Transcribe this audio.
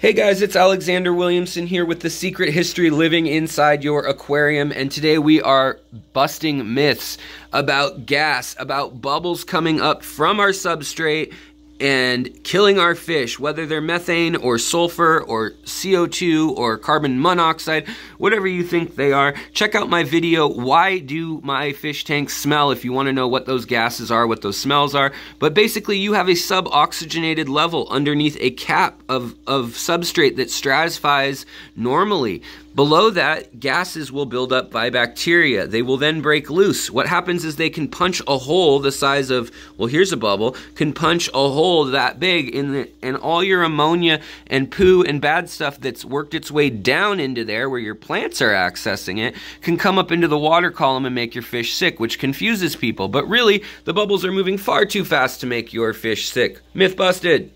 Hey guys, it's Alexander Williamson here with The Secret History Living Inside Your Aquarium, and today we are busting myths about gas, about bubbles coming up from our substrate and killing our fish, whether they're methane or sulfur or CO2 or carbon monoxide, whatever you think they are. Check out my video, Why Do My Fish Tanks Smell, if you want to know what those gases are, what those smells are. But basically, you have a sub-oxygenated level underneath a cap of substrate that stratifies normally. Below that, gases will build up by bacteria. They will then break loose. What happens is they can punch a hole the size of, well, here's a bubble, can punch a hole that big in the, and all your ammonia and poo and bad stuff that's worked its way down into there where your plants are accessing it can come up into the water column and make your fish sick, which confuses people. But really, the bubbles are moving far too fast to make your fish sick. Myth busted.